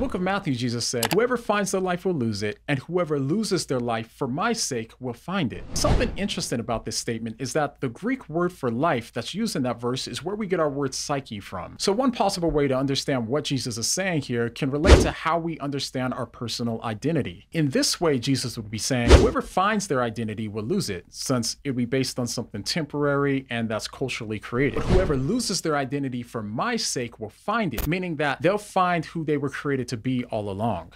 book of Matthew, Jesus said, "Whoever finds their life will lose it, and whoever loses their life for my sake will find it." Something interesting about this statement is that the Greek word for life that's used in that verse is where we get our word psyche from. So one possible way to understand what Jesus is saying here can relate to how we understand our personal identity. In this way, Jesus would be saying, whoever finds their identity will lose it, since it would be based on something temporary and that's culturally created. But whoever loses their identity for my sake will find it, meaning that they'll find who they were created to be all along.